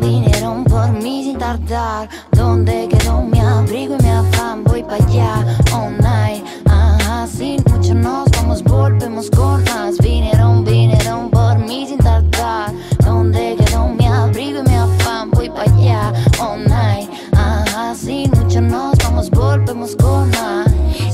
Vinieron por mí sin tardar. ¿Dónde quedó mi abrigo y mi afán? Voy para allá all night. Ajá, sin mucho nos vamos, volvemos con más. Vinieron por mí sin tardar. ¿Dónde quedó mi abrigo y mi afán? Voy para allá all night. Ajá, sin mucho nos vamos, volvemos con más.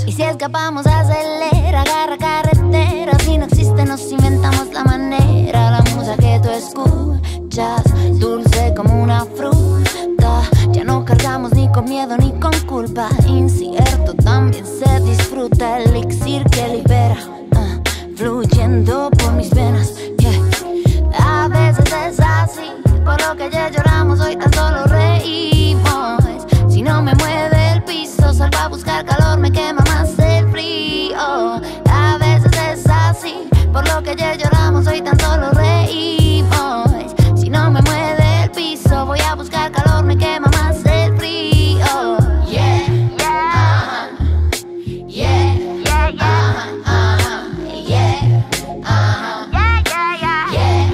Y si escapamos, acelera, agarra carretera. Si no existe, nos inventamos la manera. La música que tú escuchas, dulce como una fruta. Ya no cargamos ni con miedo ni con culpa. Incierto también se disfruta el elixir que libera, fluyendo por mis venas, yeah. A veces es así, por lo que ayer lloramos hoy tan solo reímos. Si no me mueve el piso, salgo a buscar calor, me quema más el frío. A veces es así, por lo que ayer lloramos hoy tan solo reímos. Si no me mueve el piso, voy a buscar calor, me quema más el frío. Yeah, yeah, yeah, yeah, yeah.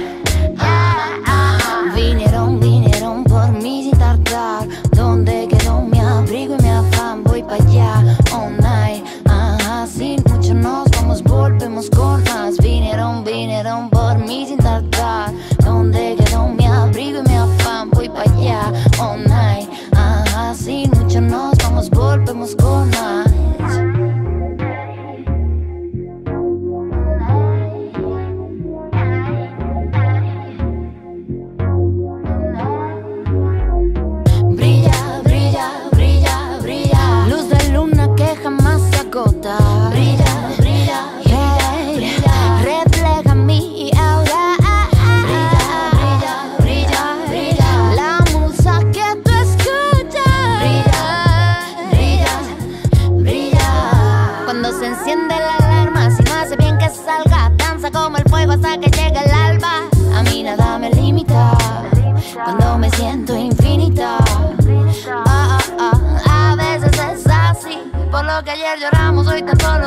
Vinieron por mí sin tardar. ¿Dónde quedó mi abrigo y mi afán? Voy para allá all night. Ajá, sin mucho nos vamos, volvemos con más. Vinieron por mí sin tardar. ¿Dónde quedó mi abrigo y mi afán? Voy para allá all night. Ajá, sin mucho nos vamos, volvemos con más. Brilla, brilla, brilla, brilla, luz de luna que jamás se agota. Brilla, brilla, hey, brilla, refleja mi aura. La musa que tú escuchas. Brilla, brilla, brilla. Cuando se enciende la alarma, si no hace bien que salga, danza como el fuego hasta que llegue el alba. A mí nada me limita, cuando me siento infinita. A veces es así, por lo que ayer lloramos hoy tan solo